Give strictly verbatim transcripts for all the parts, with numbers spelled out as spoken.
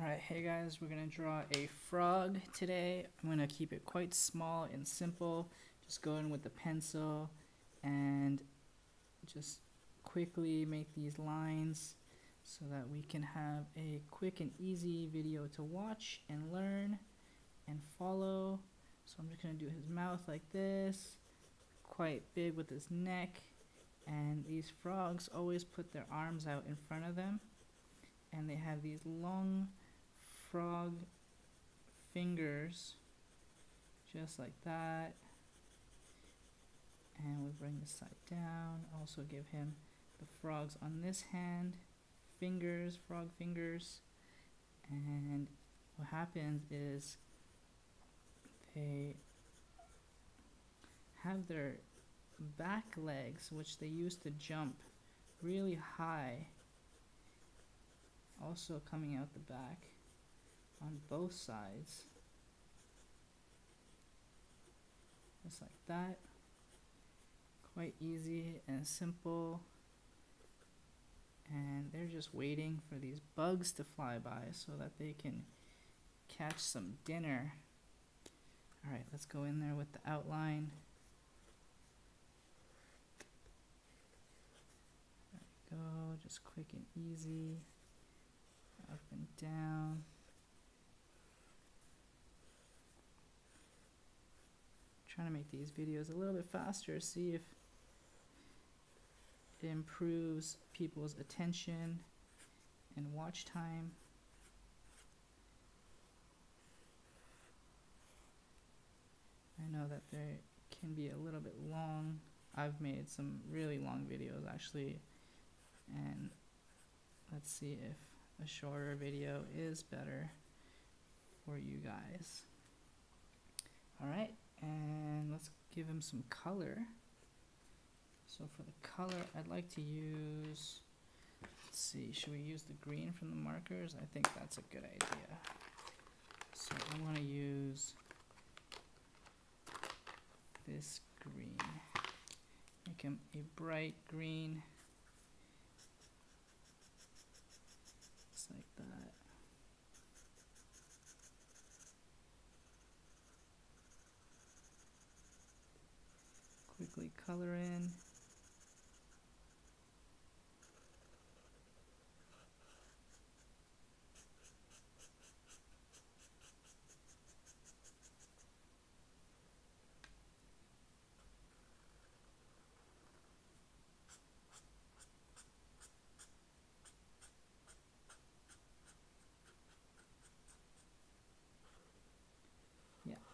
Alright, hey guys, we're going to draw a frog today. I'm going to keep it quite small and simple. Just go in with the pencil and just quickly make these lines so that we can have a quick and easy video to watch and learn and follow. So I'm just going to do his mouth like this, quite big with his neck. And these frogs always put their arms out in front of them. And they have these long frog fingers just like that, and we bring this side down. Also give him the frogs on this hand, fingers, frog fingers. And what happens is they have their back legs, which they use to jump really high, also coming out the back on both sides, just like that. Quite easy and simple, and they're just waiting for these bugs to fly by so that they can catch some dinner. Alright, let's go in there with the outline. There we go, just quick and easy. Up and down. Trying to make these videos a little bit faster, see if it improves people's attention and watch time. I know that they can be a little bit long. I've made some really long videos actually, and let's see if a shorter video is better for you guys. Alright, and let's give him some color. So for the color, I'd like to use, let's see, should we use the green from the markers? I think that's a good idea. So I want to use this green. Make him a bright green. Like that. Quickly color in.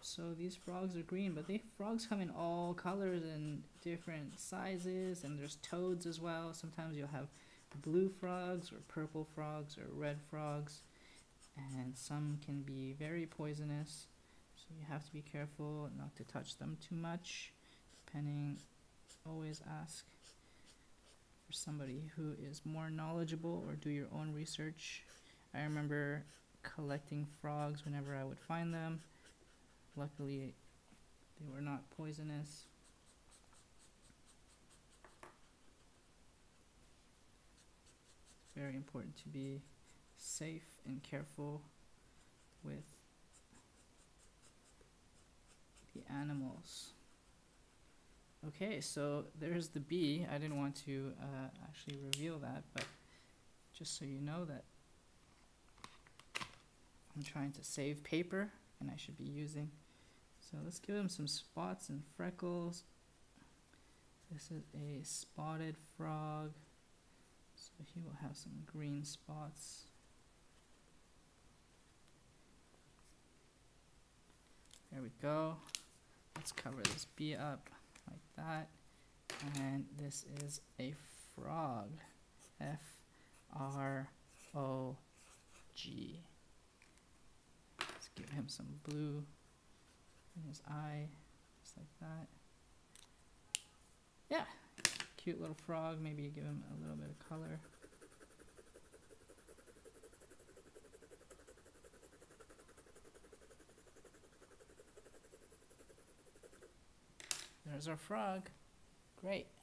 So these frogs are green, but they frogs come in all colors and different sizes, and there's toads as well. Sometimes you'll have blue frogs or purple frogs or red frogs, and some can be very poisonous, so you have to be careful not to touch them too much. Depending, always ask for somebody who is more knowledgeable or do your own research. I remember collecting frogs whenever I would find them. Luckily, they were not poisonous. It's very important to be safe and careful with the animals. Okay, so there's the bee. I didn't want to uh, actually reveal that, but just so you know that I'm trying to save paper, and I should be using. So let's give him some spots and freckles. This is a spotted frog, so he will have some green spots. There we go. Let's cover this bee up like that. And this is a frog. F R O G. Let's give him some blue in his eye, just like that. Yeah, cute little frog. Maybe give him a little bit of color. There's our frog. Great.